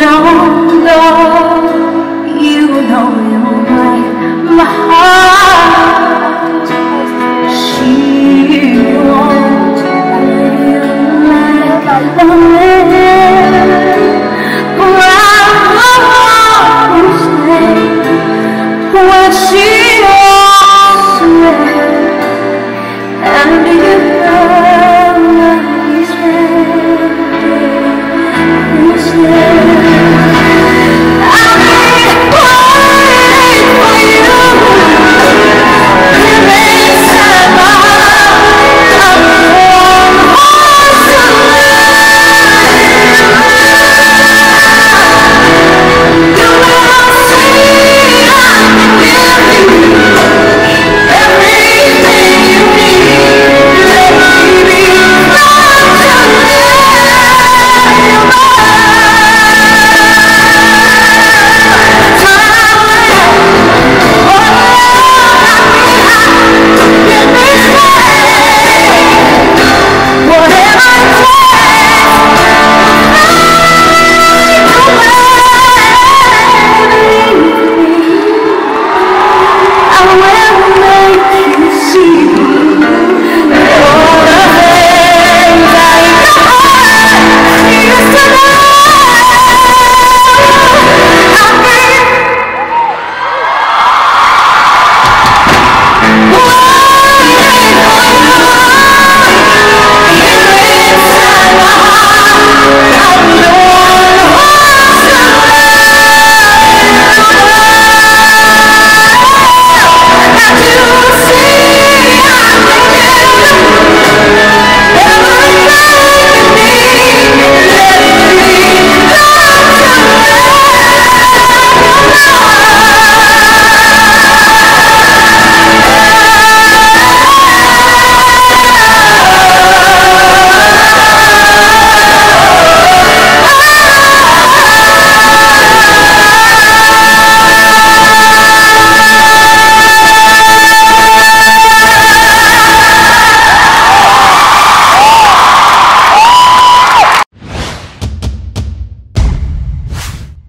don't know, you know you like my heart. She won't let you let go.